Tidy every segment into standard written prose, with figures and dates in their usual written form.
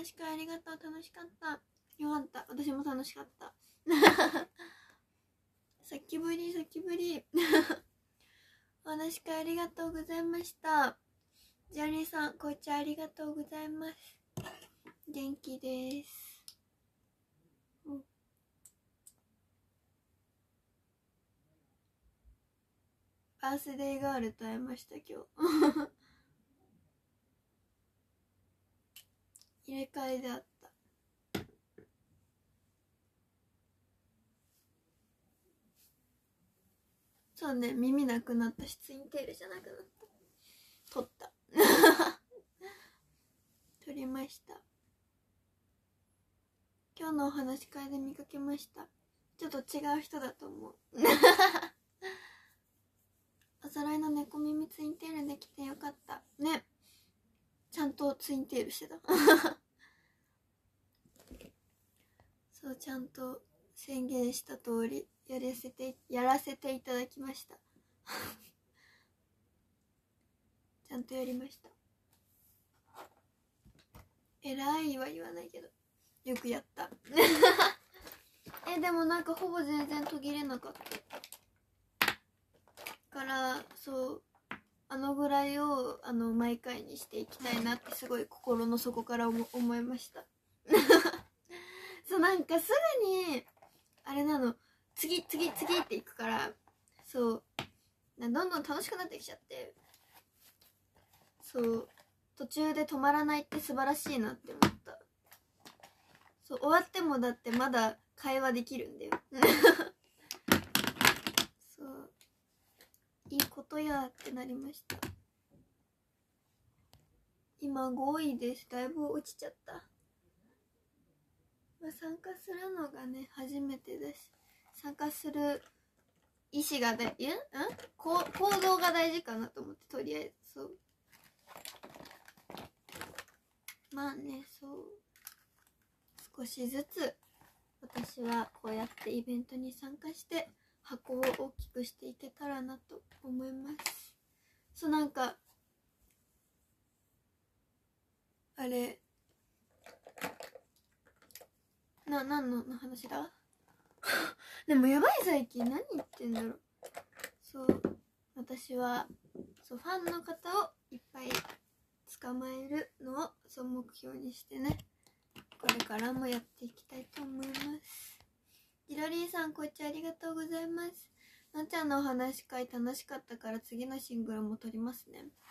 悲しくありがとう。楽しかったよかった。私も楽しかったさっきぶりお話し会ありがとうございました。ジャニーさん、紅茶ありがとうございます。元気です。バースデーガールと会えました今日入れ替えであった。そうね、耳なくなったし、ツインテールじゃなくなった。取った取りました。今日のお話し会で見かけました。ちょっと違う人だと思うお揃いの猫耳ツインテールできてよかったね。ちゃんとツインテールしてたそう、ちゃんと宣言した通りやらせていただきましたちゃんとやりました。偉いは言わないけどよくやったでもなんかほぼ全然途切れなかったから、そうあのぐらいを毎回にしていきたいなってすごい心の底から思いましたそうなんかすぐにあれなの、次っていくから、そうどんどん楽しくなってきちゃって、そう途中で止まらないって素晴らしいなって思った。そう終わってもだってまだ会話できるんだよそういいことやってなりました。今5位です。だいぶ落ちちゃった。参加するのがね初めてだし、参加する意思が行動が大事かなと思って、とりあえずそうまあね、そう少しずつ私はこうやってイベントに参加して箱を大きくしていけたらなと思います。そうなんかあれ何の話だでもやばい、最近何言ってんだろう。そう私はそうファンの方をいっぱい捕まえるのをそう目標にしてね、これからもやっていきたいと思います。ジロリーさん、こっちありがとうございます。のんちゃんのお話し会楽しかったから次のシングルも撮りますね。あ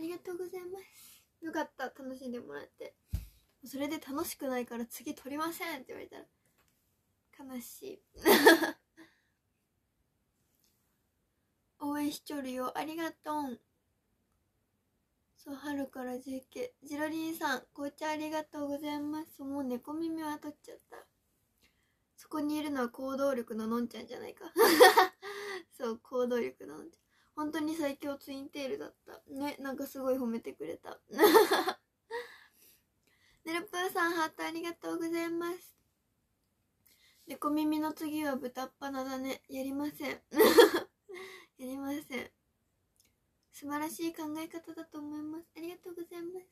りがとうございます。よかった、楽しんでもらって。それで楽しくないから次撮りませんって言われたら悲しい応援しちょるよ、ありがとん。そう春から JK ジロリーさん、紅茶ありがとうございます。もう猫耳は取っちゃった。そこにいるのは行動力ののんちゃんじゃないかそう行動力ののんちゃん、本当に最強ツインテールだったね。なんかすごい褒めてくれたねるぷーさん、ハートありがとうございます。猫耳の次は豚っ鼻だね。やりませんやりません。素晴らしい考え方だと思います。ありがとうございます。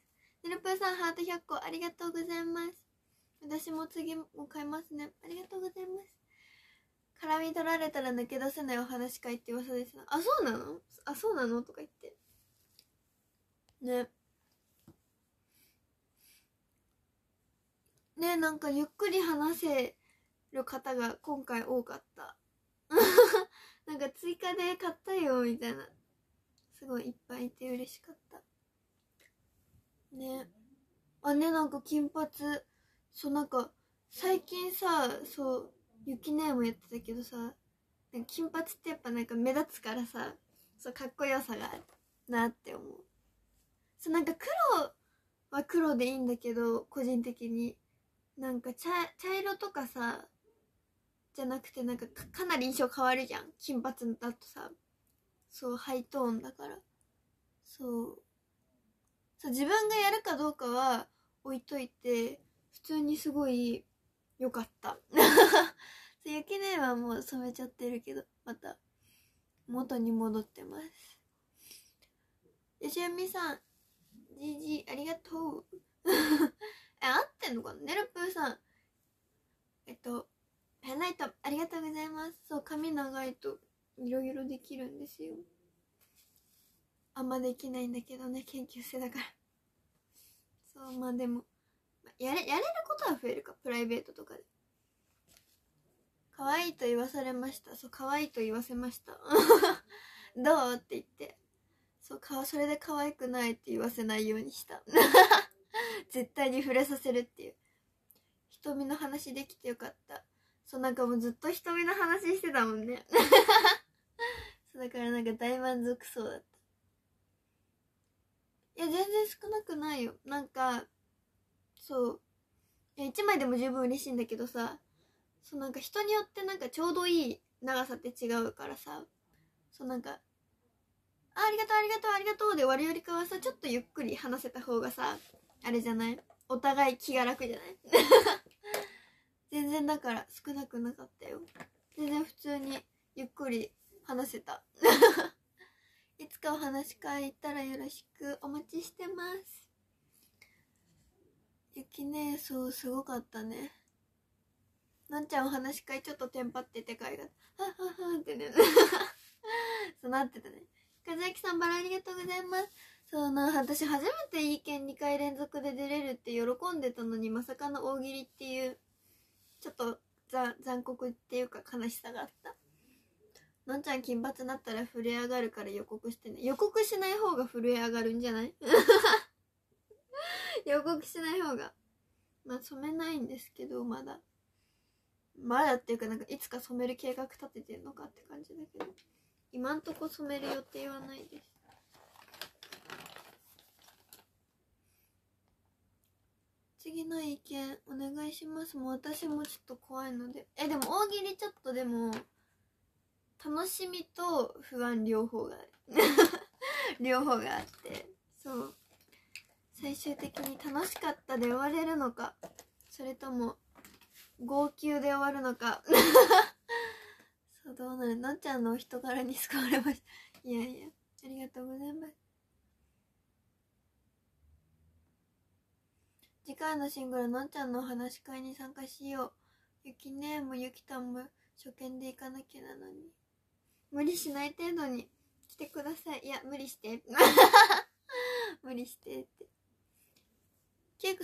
ねるぷーさん、ハート100個ありがとうございます。私も次も買いますね。ありがとうございます。絡み取られたら抜け出せないお話会って噂ですな。あ、そうなの？あ、そうなの？とか言ってね。ね、なんかゆっくり話せる方が今回多かったなんか追加で買ったよみたいな、すごいいっぱいいて嬉しかったね。あ、ね、なんか金髪、そうなんか最近さ、そうゆきねえもやってたけどさ、なんか金髪ってやっぱなんか目立つからさ、そうかっこよさがあるなって思う。そうなんか黒は黒でいいんだけど、個人的になんか茶色とかさじゃなくて、なんか かなり印象変わるじゃん、金髪だとさ。そうハイトーンだから、そう自分がやるかどうかは置いといて、普通にすごい良かった雪姉はもう染めちゃってるけど、また元に戻ってます。よしゆみさん、じいじありがとう合ってんのかな。ねるぷーさん、ペンライトありがとうございます。そう、髪長いと色々できるんですよ。あんまできないんだけどね、研究生だから。そう、まあでもやれることは増えるか、プライベートとかで。可愛いと言わされました。そう、可愛いと言わせました。どうって言って。そう、それで可愛くないって言わせないようにした。絶対に触れさせるっていう。瞳の話できてよかった。そう、なんかもうずっと瞳の話してたもんね。そう、だからなんか大満足そうだった。いや、全然少なくないよ。なんか、そう。いや、1枚でも十分嬉しいんだけどさ、そう、なんか人によってなんかちょうどいい長さって違うからさ、そう、なんか、ありがとうありがとうありがとうで終わるよりかはさ、ちょっとゆっくり話せた方がさ、あれじゃない、お互い気が楽じゃない全然だから少なくなかったよ。全然普通にゆっくり話せたいつかお話し会行ったらよろしくお待ちしてます。雪ね、そう、すごかったね。なんちゃんお話し会ちょっとテンパってて会が「はっはっは」ってねそうなってたね。かずあきさん、バラありがとうございます。そうな、私初めていい件2回連続で出れるって喜んでたのに、まさかの大喜利っていうちょっと残酷っていうか悲しさがあった。のんちゃん金髪になったら震え上がるから予告してね。予告しない方が震え上がるんじゃない予告しない方が。まあ染めないんですけど、まだっていうか、なんかいつか染める計画立ててんのかって感じだけど、今んとこ染める予定はないです。次の意見お願いします。もう私もちょっと怖いので。でも大喜利ちょっと、でも楽しみと不安両方がある両方があって、そう、最終的に楽しかったで終われるのか、それとも号泣で終わるのかそうどうなる。のんちゃんのお人柄に救われました。いやいや、ありがとうございます。次回のシングル、のんちゃんのお話し会に参加しよう。ゆきね、もうゆきたんも初見で行かなきゃなのに。無理しない程度に来てください。いや、無理して無理してって。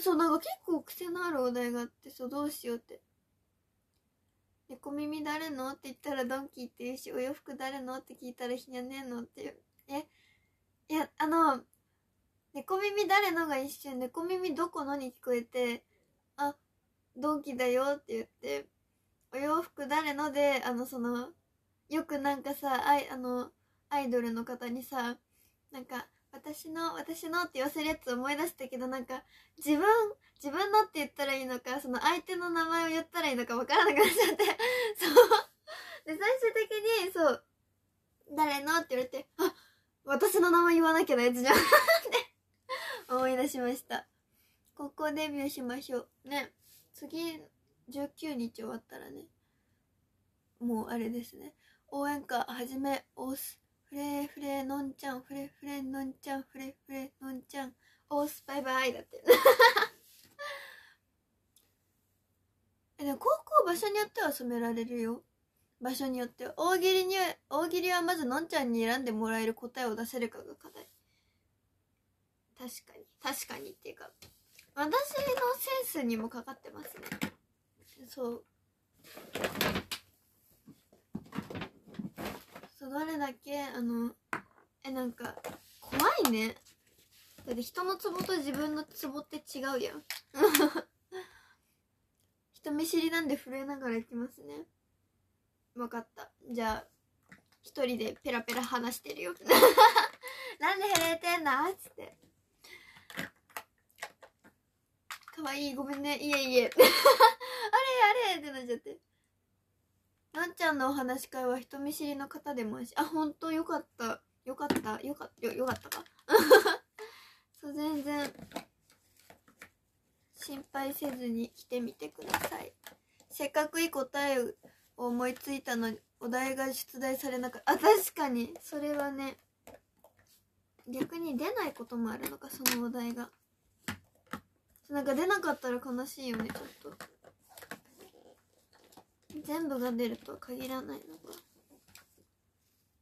そう、なんか結構癖のあるお題があって、そう、どうしようって。猫耳誰のって言ったらドンキーって言うし、お洋服誰のって聞いたらひにゃねえのっていう。いや、猫耳誰のが一瞬猫耳どこのに聞こえて、あ、ドンキだよって言って、お洋服誰ので、よくなんかさ、アイドルの方にさ、なんか私のって言わせるやつ思い出したけど、なんか自分のって言ったらいいのか、その相手の名前を言ったらいいのか分からなくなっちゃってそうで、最終的にそう「誰の?」って言われて「あ、私の名前言わなきゃなやつじゃん」って思い出しました。高校デビューしましょうね。次19日終わったらね、もうあれですね、応援歌はじめ押す。フレーフレーのんちゃん、フレーフレーのんちゃん、フレーフレーのんちゃん、オースバイバイだってでも高校、場所によっては染められるよ。場所によっては。大喜利はまずのんちゃんに選んでもらえる答えを出せるかが課題。確かにっていうか、私のセンスにもかかってますね。そう、どれだけなんか怖いね。だって人のツボと自分のツボって違うやん人見知りなんで震えながら行きますね。わかった。じゃあ一人でペラペラ話してるよなんで震えてんだっつって。かわいい、ごめんね。いえいえあれってなっちゃって。なんちゃんのお話し会は人見知りの方でもあし、あ、ほんとよかったかそう、全然心配せずに来てみてください。せっかくいい答えを思いついたのにお題が出題されなかった。あ、確かにそれはね、逆に出ないこともあるのか、そのお題が。なんか出なかったら悲しいよね。ちょっと全部が出るとは限らないのが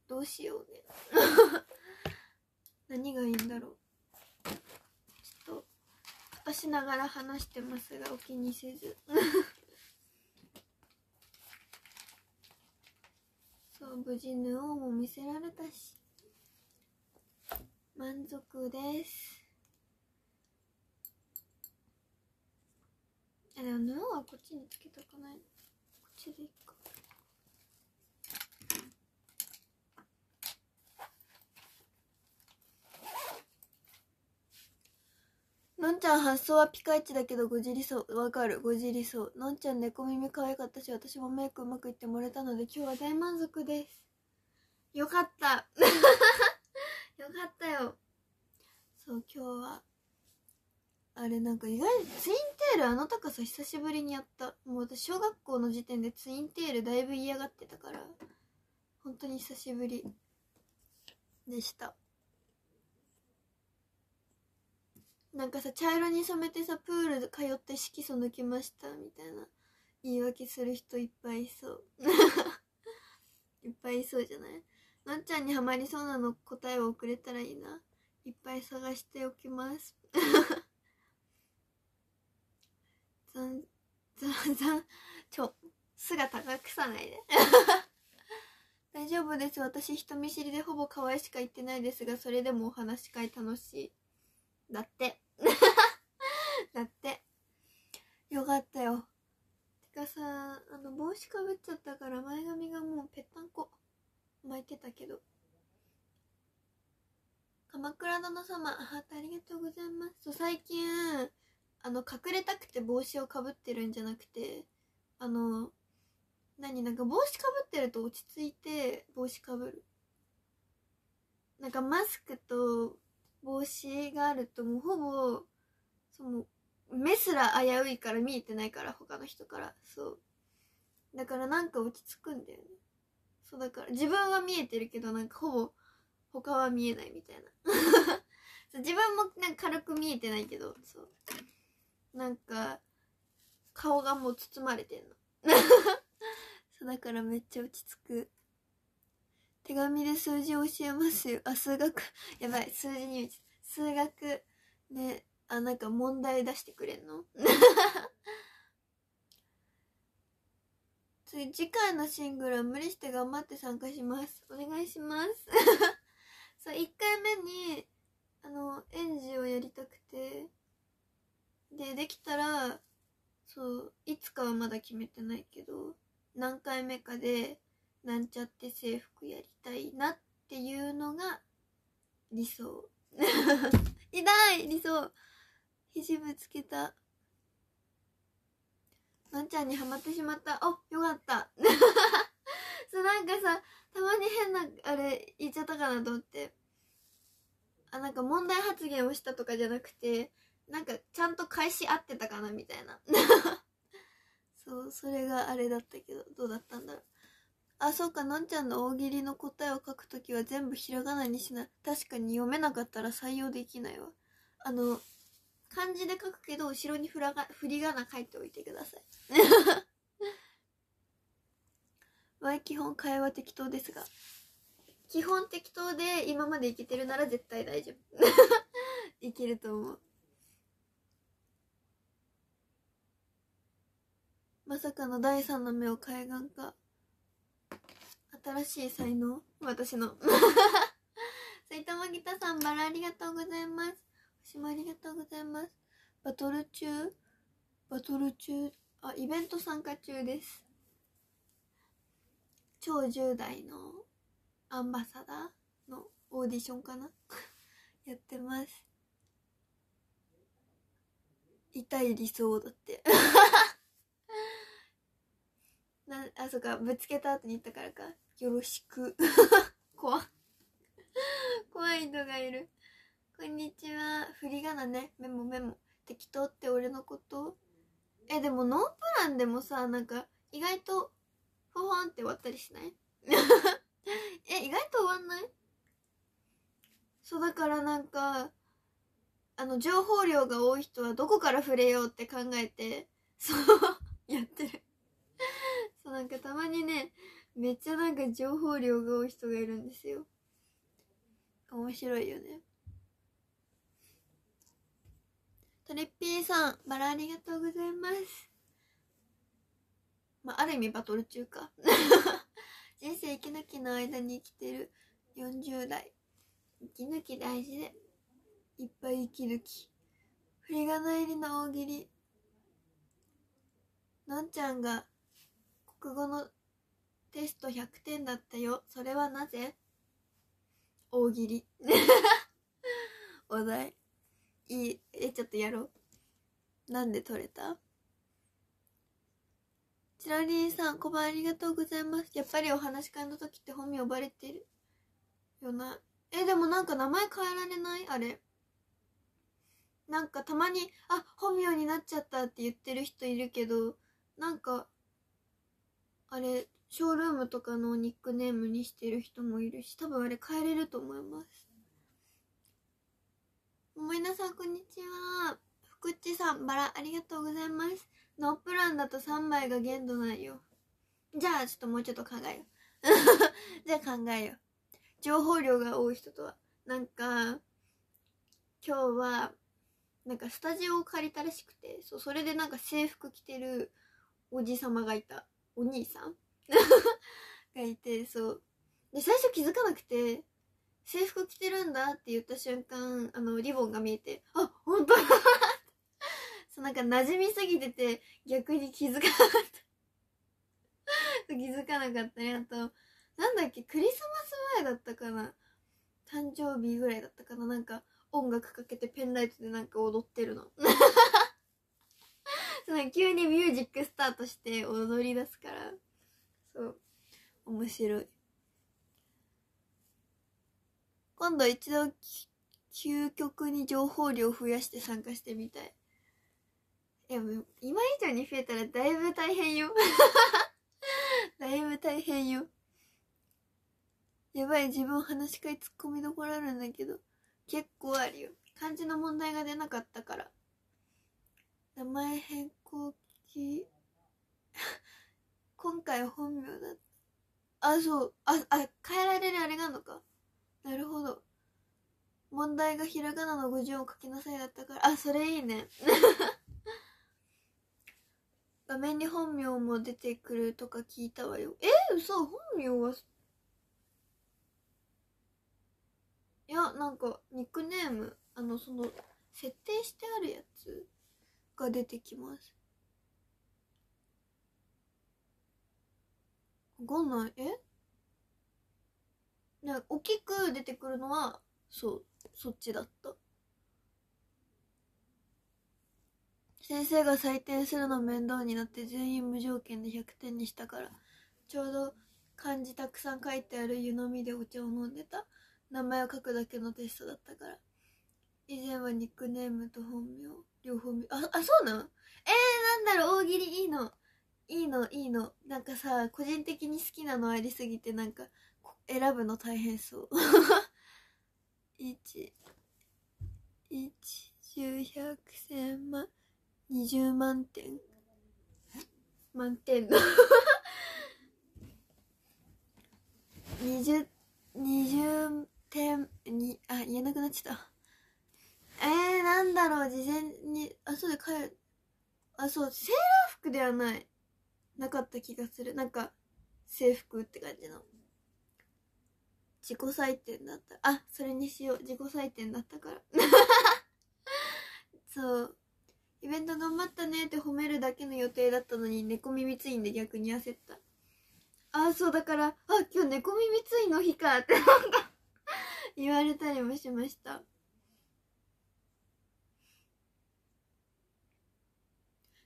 どうしようね何がいいんだろう。ちょっと片しながら話してますがお気にせずそう無事ヌオも見せられたし満足です。でもヌオはこっちにつけたくない。こっちでいっか。のんちゃん発想はピカイチだけどごじりそう。わかる、ごじりそう。のんちゃん猫耳可愛かったし、私もメイクうまくいってもらえたので今日は大満足です。よかったよかったよ。そう、今日はあれ、なんか意外にツインテール、あの高さ久しぶりにやった。もう私小学校の時点でツインテールだいぶ嫌がってたから本当に久しぶりでした。なんかさ、茶色に染めてさ、プール通って色素抜きましたみたいな言い訳する人いっぱいいそういっぱいいそうじゃない。のんちゃんにハマりそうなの答えをくれたらいいな。いっぱい探しておきますざんざんざん、姿が臭ないで大丈夫です。私人見知りでほぼ可愛しか言ってないですが、それでもお話し会楽しいだってだってよかったよ。てかさ、帽子かぶっちゃったから前髪がもうぺったんこ巻いてたけど。鎌倉殿様、ハートありがとうございます。そう、最近隠れたくて帽子をかぶってるんじゃなくて、なんか帽子かぶってると落ち着いて帽子かぶる。なんかマスクと帽子があるともうほぼその目すら危ういから、見えてないから他の人から。そうだからなんか落ち着くんだよね。そうだから自分は見えてるけどなんかほぼ他は見えないみたいなそう、自分もなんか軽く見えてないけど、そうなんか顔がもう包まれてんのそうだからめっちゃ落ち着く。手紙で数字教えますよ。あ、数学やばい、数字に数学ね。あ、なんか問題出してくれんの次回のシングルは無理して頑張って参加します。お願いしますそう、1回目に演じをやりたくて、できたら、そういつかはまだ決めてないけど何回目かでなんちゃって制服やりたいなっていうのが理想痛い、理想。肘ぶつけた。のんちゃんにハマってしまった。あ、よかったそう、なんかさ、たまに変なあれ言っちゃったかなと思って、あ、なんか問題発言をしたとかじゃなくて、なんかちゃんと返し合ってたかなみたいなそう、それがあれだったけど、どうだったんだろう。あ、そうか、のんちゃんの大喜利の答えを書くときは全部ひらがなにしない。確かに読めなかったら採用できないわ。漢字で書くけど後ろに振り仮名書いておいてください基本会話適当ですが、基本適当で今までいけてるなら絶対大丈夫いけると思う。まさかの第三の目を海岸か。新しい才能、私の埼玉ギタさん、バラありがとうございます。星もありがとうございます。バトル中、あ、イベント参加中です。超10代のアンバサダーのオーディションかなやってます。痛い理想だってあ、そうか、ぶつけた後に言ったからか。よろしく怖い人がいる。こんにちは。振り仮名ね。メモ。適当って俺のこと。でもノープランでもさ、なんか意外とフォフォンって終わったりしない意外と終わんない。そうだからなんか情報量が多い人はどこから触れようって考えて、そうやってる。そう、なんかたまにね、めっちゃなんか情報量が多い人がいるんですよ。面白いよね。トリッピーさん、バラありがとうございます。まあ、ある意味バトル中か。人生息抜きの間に生きてる40代。息抜き大事で。いっぱい息抜き。振り仮名入りの大喜利。のんちゃんが国語のテスト100点だったよ。それはなぜ？大喜利。お題。いい、ちょっとやろう。なんで取れた？チラリーさん、小判ありがとうございます。やっぱりお話し会の時って本名バレてるよな。でもなんか名前変えられない？あれ。なんかたまに、あ、本名になっちゃったって言ってる人いるけど、なんか、あれ、ショールームとかのニックネームにしてる人もいるし、多分あれ変えれると思います。もいなさん、こんにちは。福地さん、バラありがとうございます。ノープランだと3枚が限度ないよ。じゃあちょっともうちょっと考えよう。じゃあ考えよう。情報量が多い人とは。なんか今日はなんかスタジオを借りたらしくて、それでなんか制服着てるおじさまがいた、お兄さんがいて、そうで最初気づかなくて、制服着てるんだって言った瞬間、リボンが見えて、あ、本当だそう、なんか馴染みすぎてて逆に気づかなかった気づかなかったね。あとなんだっけ、クリスマス前だったかな、誕生日ぐらいだったかな、なんか音楽かけてペンライトでなんか踊ってるのその急にミュージックスタートして踊り出すから、そう面白い。今度一度究極に情報量増やして参加してみたい。いや、もう今以上に増えたらだいぶ大変よだいぶ大変よ。やばい、自分話し会ツッコミどころあるんだけど、結構あるよ。漢字の問題が出なかったから。名前変更期今回本名だった。あ、そう、変えられるあれがあるのか、なるほど。問題がひらがなの50音書きなさいだったから。あ、それいいね画面に本名も出てくるとか聞いたわよ。嘘、本名はいや、なんかニックネーム、その設定してあるやつが出てきます。わかんない。なんか大きく出てくるのはそう、そっちだった。先生が採点するの面倒になって全員無条件で100点にしたから、ちょうど漢字たくさん書いてある湯飲みでお茶を飲んでた。名前を書くだけのテストだったから。以前はニックネームと本名両方見、そうなの？なんだろう、大喜利いいのいいのいいの。なんかさ、個人的に好きなのありすぎて、なんか選ぶの大変そう1、10、100、1000、万、20万点満点の20点に、言えなくなっちゃった。なんだろう、事前に、そうでそう、セーラー服ではないなかった気がする。なんか制服って感じの自己採点だった。それにしよう、自己採点だったからそうイベント頑張ったねって褒めるだけの予定だったのに、猫耳ツインで逆に焦った。そうだから、今日猫耳ついの日かってなんか言われたりもしました。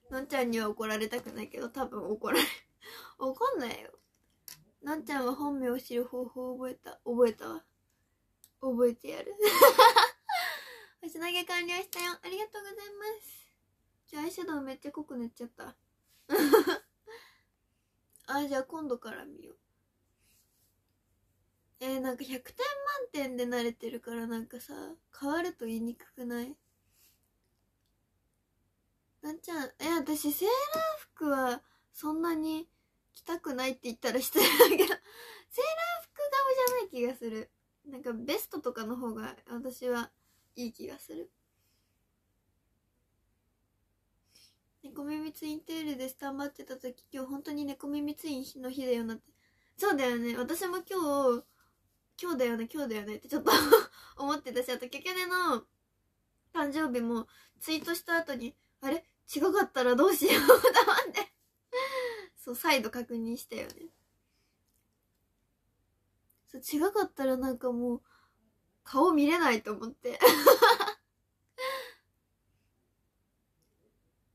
のんちゃんには怒られたくないけど、多分怒んないよ。のんちゃんは本名を知る方法を覚えたわ。覚えてやる星投げ完了したよ、ありがとうございます。じゃあアイシャドウめっちゃ濃く塗っちゃったじゃあ今度から見よう。なんか100点満点で慣れてるから、なんかさ変わると言いにくくない？なんちゃん、私セーラー服はそんなに着たくないって言ったら失礼だけど、セーラー服顔じゃない気がする。なんかベストとかの方が私はいい気がする。猫耳ツインテールでスタンバってた時、今日本当に猫耳ツインの日だよなって。そうだよね、私も今日だよね、今日だよねってちょっと思ってたし、あとキャキャネの誕生日もツイートした後にあれ違かったらどうしようと思ってそう再度確認したよね。そう、違かったらなんかもう顔見れないと思って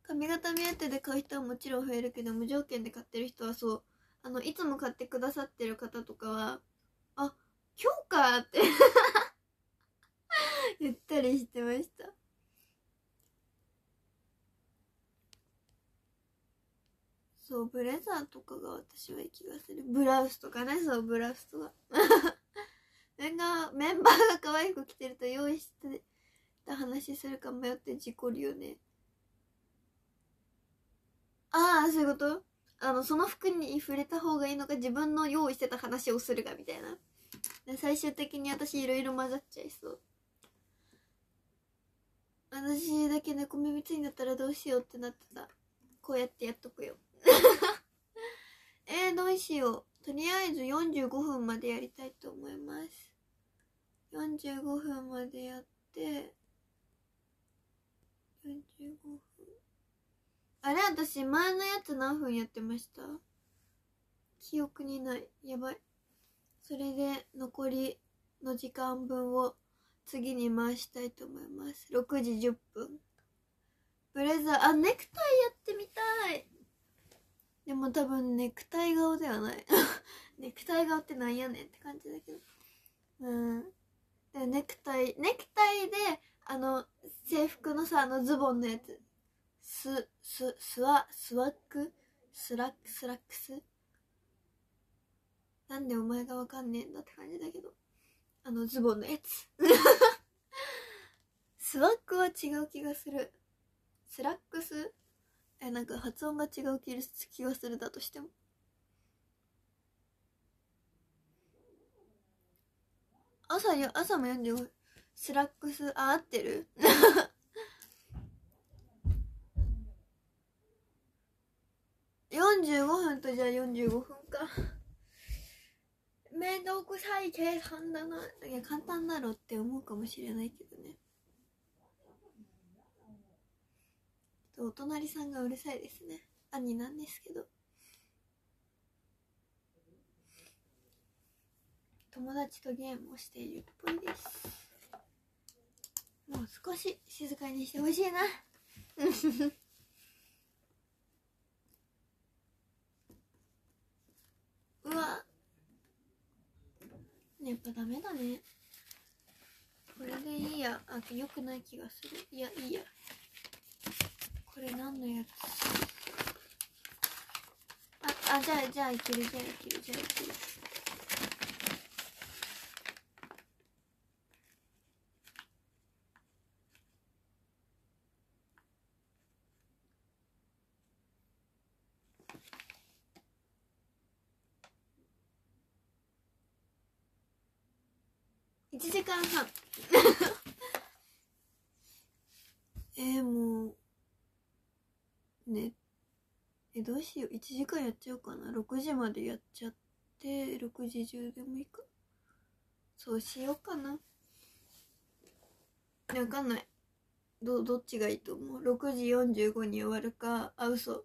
髪型目当てで買う人はもちろん増えるけど、無条件で買ってる人はそう、いつも買ってくださってる方とかはあ、今日かーって言ったりしてました。そう、ブレザーとかが私はいい気がする。ブラウスとかね、そう、ブラウスとかメンバーが可愛い服着てると用意してた話するか迷って事故るよね。ああ、そういうこと。その服に触れた方がいいのか、自分の用意してた話をするかみたいな。最終的に私いろいろ混ざっちゃいそう。私だけ猫耳ついになったらどうしようってなってた。こうやってやっとくよどうしよう。とりあえず45分までやりたいと思います。45分までやって、45分、あれ私前のやつ何分やってました？記憶にない。やばい。それで残りの時間分を次に回したいと思います。6時10分。ブレザー、あ、ネクタイやってみたい。でも多分ネクタイ顔ではないネクタイ顔ってなんやねんって感じだけど、でネクタイで制服のさ、ズボンのやつ、スラックス、なんでお前がわかんねえんだって感じだけど、ズボンのやつスワックは違う気がする。スラックス、なんか発音が違う気がする。だとしても朝も読んでよ。スラックス、あ、合ってる45分と、じゃあ45分か。めんどくさい計算だな。いや、簡単だろって思うかもしれないけどね。お隣さんがうるさいですね。兄なんですけど。友達とゲームをしているっぽいです。もう少し静かにしてほしいなうわ、やっぱダメだね。これでいいや。あ、良くない気がする。いや、いいや。これ何のやつ？あ、じゃあいける、じゃあいける。1時間半もうね、どうしよう。1時間やっちゃうかな。6時までやっちゃって、6時10でもいいか。そうしようかな。分かんない、どっちがいいと思う。6時45に終わるか、あ、嘘、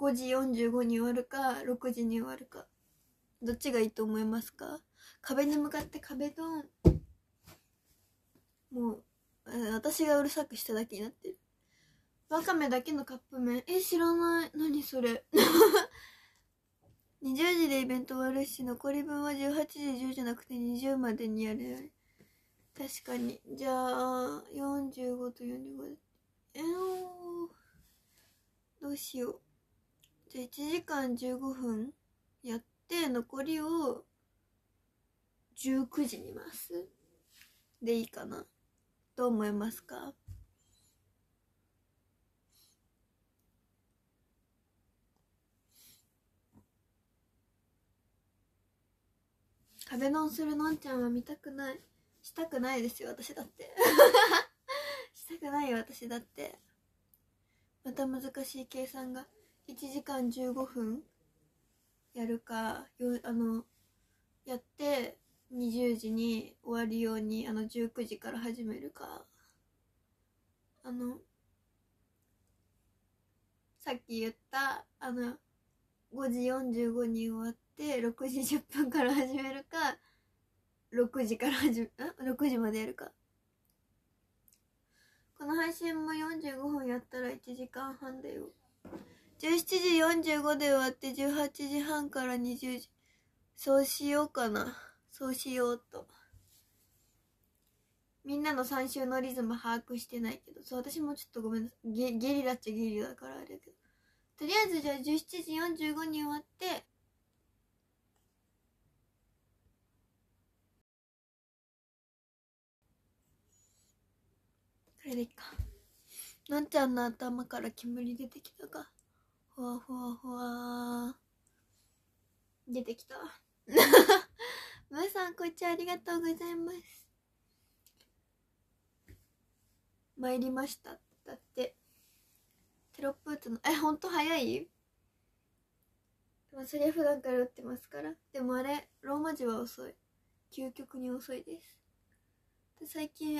5時45に終わるか、6時に終わるか、どっちがいいと思いますか？壁に向かって壁ドン。もう私がうるさくしただけになってる。わかめだけのカップ麺、知らない、何それ20時でイベント終わるし、残り分は18時10じゃなくて20までにやるよね。確かに。じゃあ45と45でどうしよう。じゃあ1時間15分やって、残りを19時に回すでいいかな。どう思いますか？壁ドンするのんちゃんは見たくない、したくないですよ、私だってしたくないよ、私だって。また難しい計算が1時間15分やるかよ、やって20時に終わるように19時から始めるか、さっき言った5時45に終わって6時10分から始めるか、6時までやるか。この配信も45分やったら1時間半だよ。17時45で終わって18時半から20時。そうしようかな、そうしようと。みんなの3週のリズム把握してないけど、そう、私もちょっとごめんなさい、ゲリラっちゃゲリラだからあれだけど、とりあえずじゃあ17時45に終わって、これでいいか。のんちゃんの頭から煙出てきたか。ほわほわほわー。出てきた。むーさん、こんにちは、ありがとうございます。参りました。だって。テロップ打つの。ほんと早い？まあ、そりゃ普段から打ってますから。でもあれ、ローマ字は遅い。究極に遅いです。で最近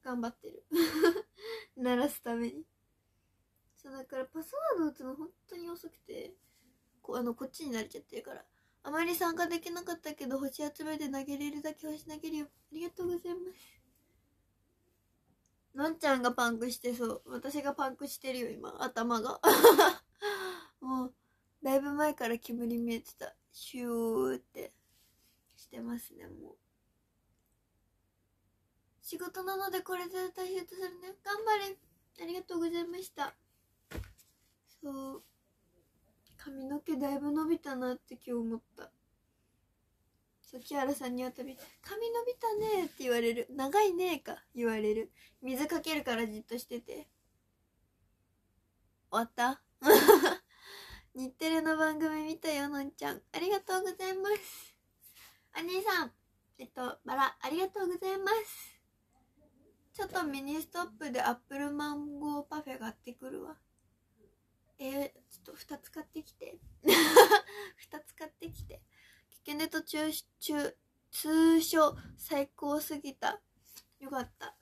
頑張ってる鳴らすために。そうだからパスワード打つの本当に遅くて、こっちに慣れちゃってるからあまり参加できなかったけど、星集めで投げれるだけ星投げるよ、ありがとうございます。のんちゃんがパンクしてそう、私がパンクしてるよ今、頭がもうだいぶ前から煙見えてた、シューってしてますね。もう仕事なのでこれで脱出するね。頑張れ。ありがとうございました。そう。髪の毛だいぶ伸びたなって今日思った。そう、木原さんに会ったみたい。髪伸びたねって言われる。長いねーか言われる。水かけるからじっとしてて。終わった日テレの番組見たよ、のんちゃん。ありがとうございます。お兄さん、バラ、ありがとうございます。ちょっとミニストップでアップルマンゴーパフェ買ってくるわ。ちょっと2つ買ってきて2つ買ってきて。危険で途中通称最高すぎた、よかった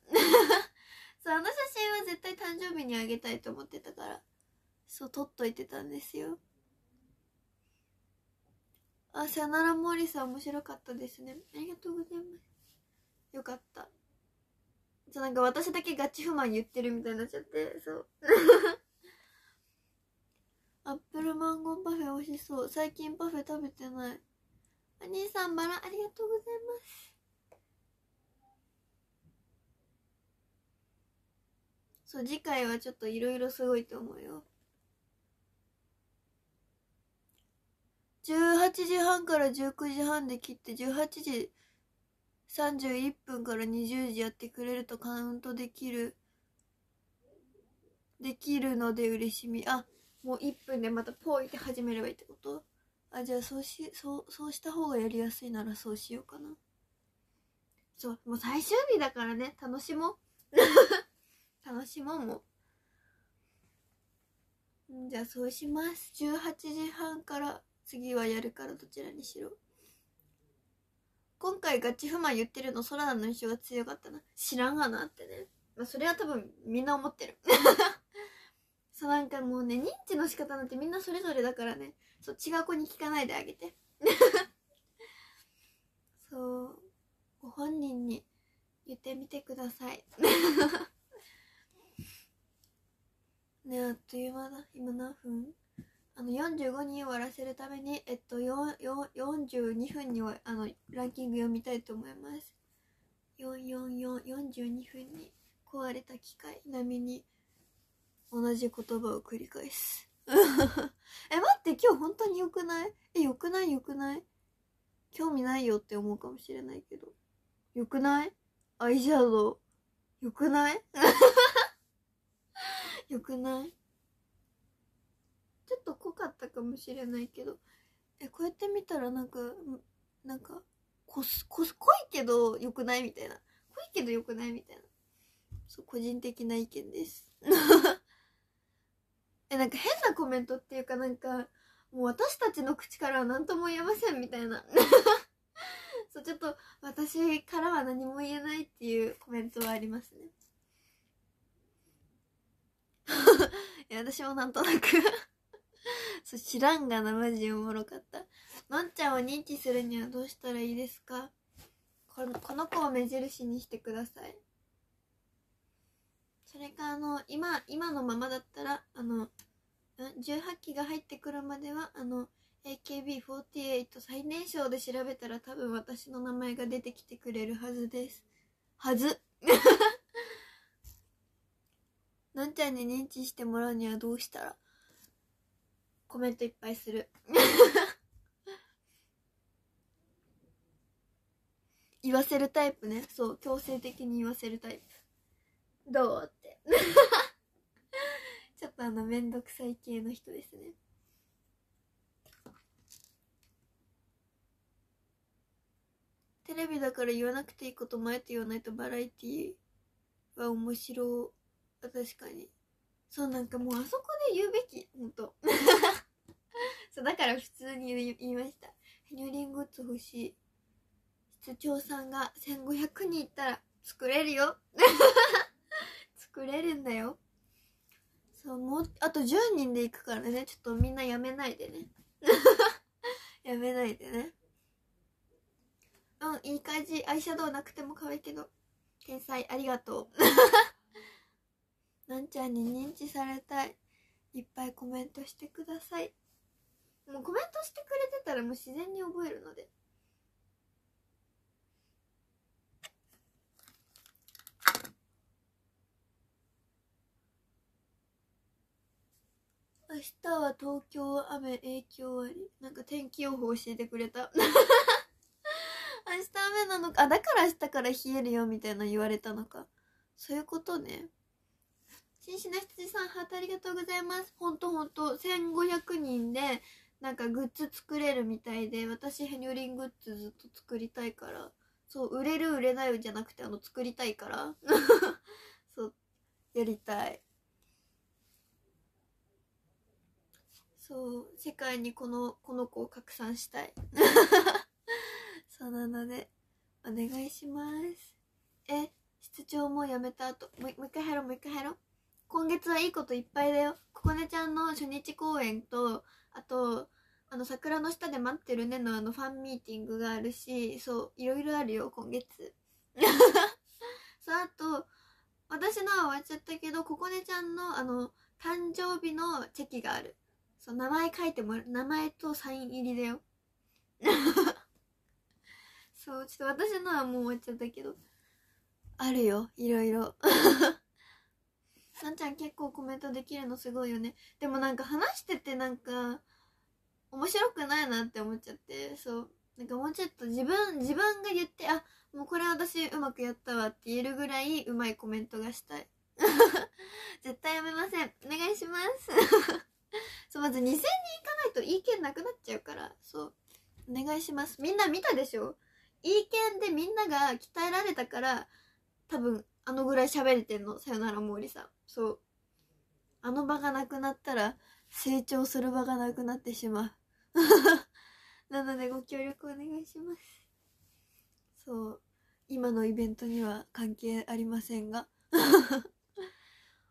そう、あの写真は絶対誕生日にあげたいと思ってたから、そう撮っといてたんですよ。あ、さよならモーリーさん、面白かったですね、ありがとうございます、よかった。なんか私だけガチ不満言ってるみたいになっちゃって、そうアップルマンゴーパフェ美味しそう。最近パフェ食べてない。お兄さん、バラ、ありがとうございます。そう、次回はちょっといろいろすごいと思うよ。18時半から19時半で切って、18時31分から20時やってくれるとカウントできるので嬉しみ。あ、もう1分でまたポイって始めればいいってこと。あ、じゃあそうした方がやりやすいならそうしようかな。そう、もう最終日だからね、楽しもう楽しもう。もうじゃあそうします。18時半から次はやるから、どちらにしろ。今回ガチ不満言ってるの、空の印象が強かったな。知らんがなってね。まあ、それは多分みんな思ってるそう、なんかもうね、認知の仕方なんてみんなそれぞれだからね。そう、違う子に聞かないであげてそう、ご本人に言ってみてくださいねえ、あっという間だ。今何分？45人終わらせるために、42分にランキング読みたいと思います。442分に壊れた機械並みに同じ言葉を繰り返す待って、今日本当に良くない？良くない興味ないよって思うかもしれないけど、良くない？アイシャドウ良くない良くない？ちょっと濃かったかもしれないけど、こうやって見たらなんか濃いけど良くないみたいな。濃いけど良くないみたいな。そう、個人的な意見です。なんか変なコメントっていうか、なんか、もう私たちの口からは何とも言えませんみたいな。そう、ちょっと私からは何も言えないっていうコメントはありますね。いや、私もなんとなくそう、知らんがな、マジおもろかった。のんちゃんを認知するにはどうしたらいいですか？この子を目印にしてください。それか、今のままだったら、18期が入ってくるまでは、AKB48 最年少で調べたら多分私の名前が出てきてくれるはずです。はず。のんちゃんに認知してもらうにはどうしたら？コメントいっぱいする。言わせるタイプね。そう、強制的に言わせるタイプ。どうって。ちょっとめんどくさい系の人ですね。テレビだから言わなくていいこともあえて言わないとバラエティは面白い。確かに。そう、なんかもうあそこで言うべき、ほんと。そう、だから普通に言いました。ヘニュリングッズ欲しい。室長さんが1500人いったら作れるよ。作れるんだよ。そう、もう、あと10人で行くからね。ちょっとみんなやめないでね。やめないでね。うん、いい感じ。アイシャドウなくても可愛いけど。天才、ありがとう。なんちゃんに認知されたい。いっぱいコメントしてください。もうコメントしてくれてたらもう自然に覚えるので。明日は東京雨影響あり。なんか天気予報教えてくれた。明日雨なのか。あ、だから明日から冷えるよみたいな言われたのか。そういうことね。紳士な羊さん、ハートありがとうございます。ほんとほんと、1500人で、なんかグッズ作れるみたいで、私、ヘニョリングッズずっと作りたいから、そう、売れる売れないじゃなくて、作りたいから、そう、やりたい。そう、世界にこの子を拡散したい。そうなので、お願いします。室長もやめた後、もう一回入ろう。今月はいいこといっぱいだよ。ここねちゃんの初日公演と、あと、桜の下で待ってるねのファンミーティングがあるし、そう、いろいろあるよ、今月。そう、あと、私のは終わっちゃったけど、ここねちゃんの、誕生日のチェキがある。そう、名前書いてもらう。名前とサイン入りだよ。そう、ちょっと私のはもう終わっちゃったけど、あるよ、いろいろ。なんちゃん結構コメントできるのすごいよね。でもなんか話しててなんか面白くないなって思っちゃって、そうなんかもうちょっと自分が言って、あ、もうこれ私うまくやったわって言えるぐらいうまいコメントがしたい。絶対やめません、お願いします。そう、まず2000人いかないといい件なくなっちゃうから、そうお願いします。みんな見たでしょ、いい件でみんなが鍛えられたから多分ぐらい喋れてんの。さよなら毛利さん。そう。場がなくなったら、成長する場がなくなってしまう。なのでご協力お願いします。そう。今のイベントには関係ありませんが。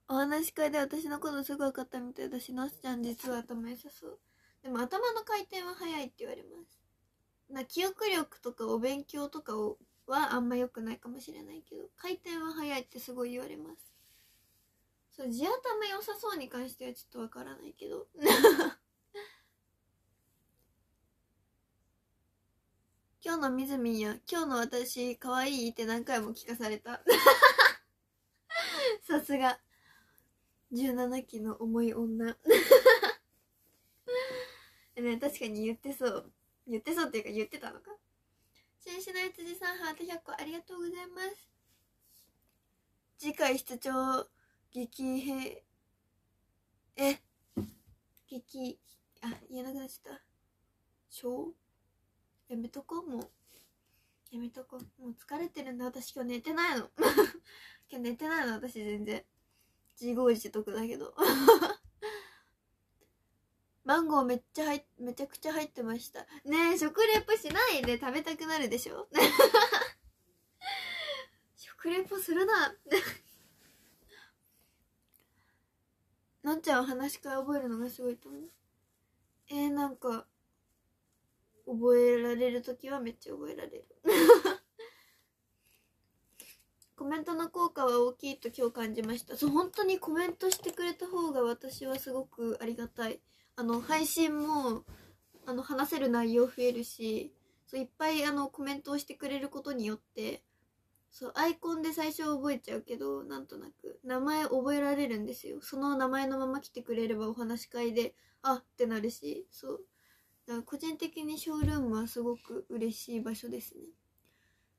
お話し会で私のことすごい分かったみたいだし、のっちゃん実は頭良さそう。でも頭の回転は早いって言われます。記憶力とかお勉強とかを、はあんま良くないかもしれないけど、回転は早いってすごい言われます。そう、地頭良さそうに関してはちょっとわからないけど。今日のみずみんや今日の私かわいいって何回も聞かされた。さすが17期の重い女。ね、確かに言ってそうっていうか言ってたのか。紳士な羊さん、ハート100個ありがとうございます。次回室長言えなくなっちゃった。やめとこう、もうやめとこう。もう疲れてるんだ。私今日寝てないの。今日寝てないの、私全然。自業自得だけど。マンゴーめちゃくちゃ入ってました。ねえ、食レポしないで食べたくなるでしょ。食レポするな。のんちゃんは話し会覚えるのがすごいと思う。なんか覚えられるときはめっちゃ覚えられる。コメントの効果は大きいと今日感じました。そう、本当にコメントしてくれた方が私はすごくありがたい。配信も話せる内容増えるし、そういっぱいコメントをしてくれることによって、そうアイコンで最初覚えちゃうけど、なんとなく名前覚えられるんですよ。その名前のまま来てくれればお話し会であってなるし、そうだから個人的にショールームはすごく嬉しい場所ですね。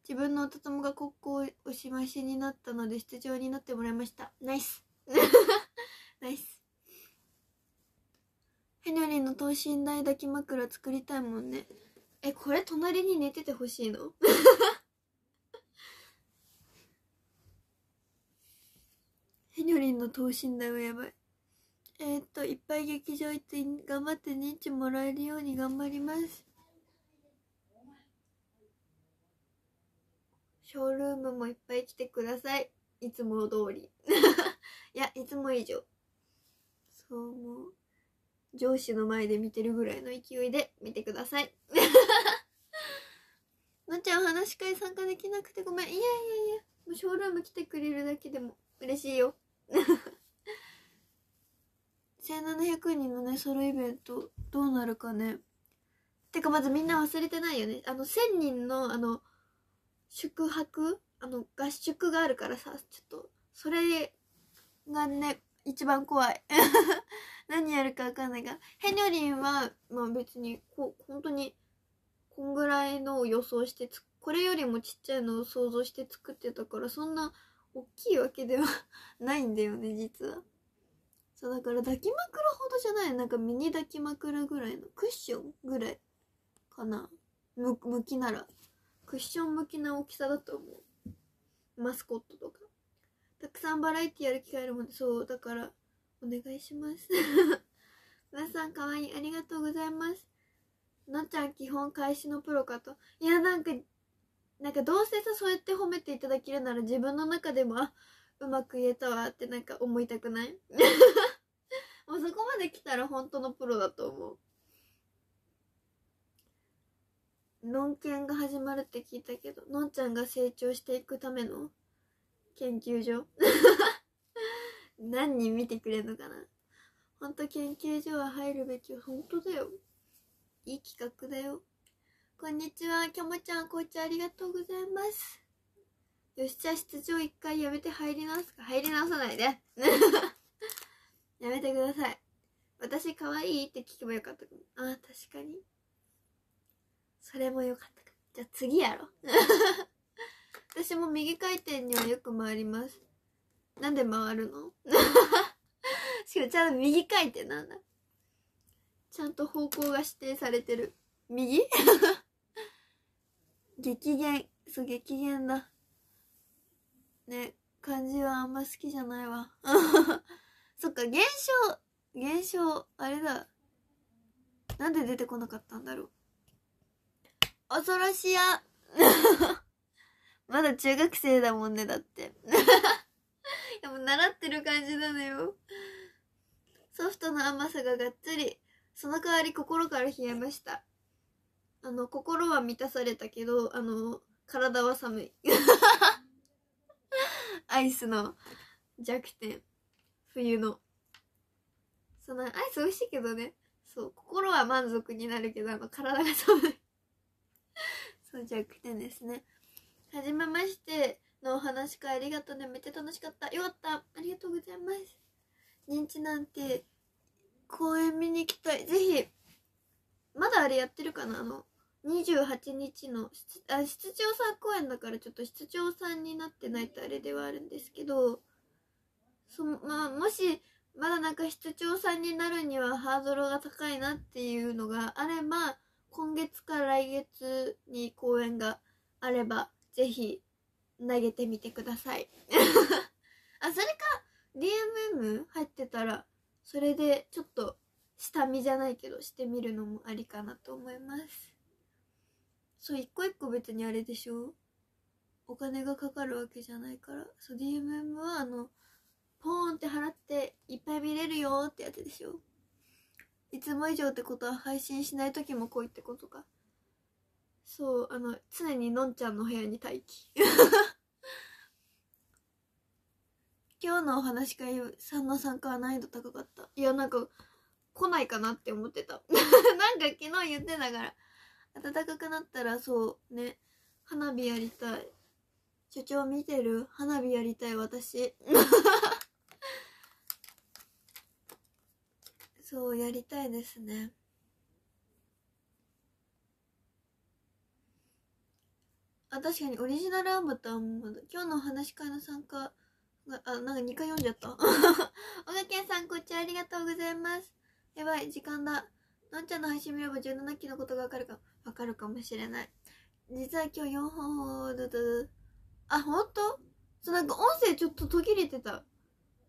自分のお友が国交をおしましになったので出場になってもらいました。ナイス。ナイス。ヘンリーの等身大抱き枕作りたいもんね。これ隣に寝ててほしいの？ヘニョリンの等身大はやばい。いっぱい劇場行って頑張って認知もらえるように頑張ります。ショールームもいっぱい来てください。いつも通り。いや、いつも以上。そう、もう、上司の前で見てるぐらいの勢いで見てください。のんちゃん、お話し会参加できなくてごめん。いやいやいや、もうショールーム来てくれるだけでも嬉しいよ。1700人のねソロイベントどうなるかね。てかまずみんな忘れてないよね。1000人の宿泊合宿があるからさ、ちょっとそれがね一番怖い。何やるか分かんないが、ヘニョリンはまあ別に本当にこんぐらいのを予想してこれよりもちっちゃいのを想像して作ってたから、そんな大きいわけではないんだよね、実は。そう、だから抱き枕ほどじゃない。なんかミニ抱き枕ぐらいの、クッションぐらいかな。向きなら。クッション向きな大きさだと思う。マスコットとか。たくさんバラエティやる機会あるもんね。そう、だから、お願いします。皆さんかわいい。ありがとうございます。のっちゃん基本返しのプロかと。いや、なんかどうせさ、そうやって褒めていただけるなら自分の中でも、あ、うまく言えたわってなんか思いたくない？もうそこまで来たら本当のプロだと思う。のん研が始まるって聞いたけど、のんちゃんが成長していくための研究所。何人見てくれるのかな。本当研究所は入るべきよ。本当だよ。いい企画だよ。こんにちは、きょもちゃん、紅茶ありがとうございます。よし、じゃあ出場一回やめて入り直すか。入り直さないで。やめてください。私かわいいって聞けばよかったかも。ああ、確かに。それもよかったか。じゃあ次やろ。私も右回転にはよく回ります。なんで回るの？しかもちゃんと右回転なんだ。ちゃんと方向が指定されてる。右？激減。そう、激減だ。ね、漢字はあんま好きじゃないわ。そっか、現象、あれだ。なんで出てこなかったんだろう。恐ろしや。まだ中学生だもんね、だって。でも習ってる感じなのよ。ソフトの甘さががっつり。その代わり心から冷えました。心は満たされたけど、体は寒い。アイスの弱点。冬の。その、アイス美味しいけどね。そう、心は満足になるけど、体が寒い。そう、弱点ですね。はじめましてのお話し会ありがとうね。めっちゃ楽しかった。よかった。ありがとうございます。認知なんて、公演見に行きたい。ぜひ。まだあれやってるかな、28日の出張さん公演だから、ちょっと出張さんになってないとあれではあるんですけど、まあ、もしまだなんか出張さんになるにはハードルが高いなっていうのがあれば、今月か来月に公演があればぜひ投げてみてくださいあ、それか DMM 入ってたらそれでちょっと下見じゃないけどしてみるのもありかなと思います。そう、一個一個別にあれでしょ、お金がかかるわけじゃないから。そう、 DMM はポーンって払っていっぱい見れるよってやつでしょ。いつも以上ってことは配信しない時も来いってことか。そう、常にのんちゃんの部屋に待機今日のお話会さんの参加は難易度高かった。いや、なんか来ないかなって思ってたなんか昨日言ってたから。暖かくなったらそうね、花火やりたい。所長見てる？花火やりたい私そうやりたいですね。あ、確かにオリジナルアバターも今日のお話会の参加が、あ、なんか2回読んじゃったおがけんさんこっちありがとうございます。やばい時間だ。のんちゃんの配信見れば17期のことがわかるかもしれない。実は今日4本ほどあ、ほんと？そう、なんか音声ちょっと途切れてた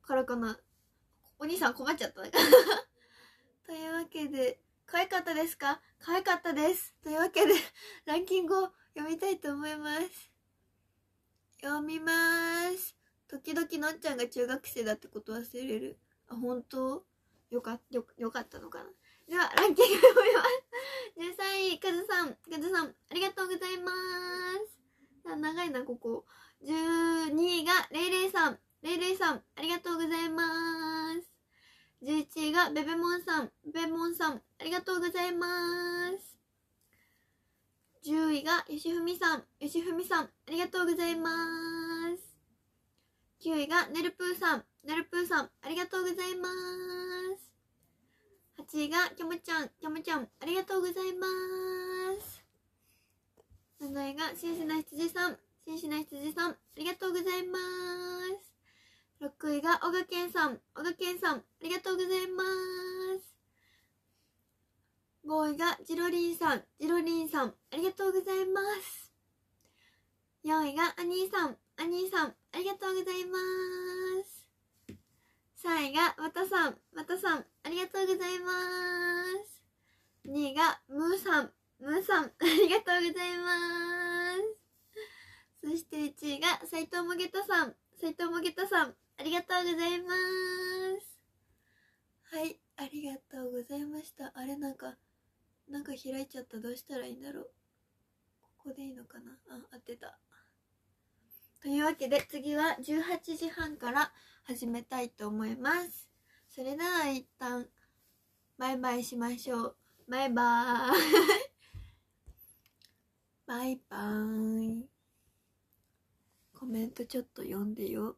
からかな。お兄さん困っちゃったというわけで、可愛かったですか？可愛かったです。というわけでランキングを読みたいと思います。読みまーす。時々のんちゃんが中学生だってこと忘れる。あ、ほんと？よかったのかな。ではランキングを読みます。13位、カズさんありがとうございます。長いなここ。12位がレイレイさんありがとうございます。11位がベベモンさんありがとうございます。10位がよしふみさんありがとうございます。9位がねるぷーさんありがとうございます。8位がきょむちゃんありがとうございます。7位が紳士な羊さんありがとうございます。6位がおがけんさんありがとうございます。5位がジロリンさんありがとうございます。4位がアニーさんありがとうございます。3位がわたさんありがとうございます。2位がむーさんありがとうございます。そして1位が斉藤もげたさんありがとうございます。はい、ありがとうございました。あれ、なんか開いちゃった。どうしたらいいんだろう。ここでいいのかな。あ、合ってた。というわけで次は18時半から始めたいと思います。それでは一旦バイバイしましょう。バイバーイバイバーイ。コメントちょっと読んでよ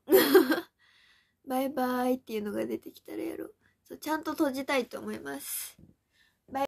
バイバーイっていうのが出てきたらやろう。そう、ちゃんと閉じたいと思います。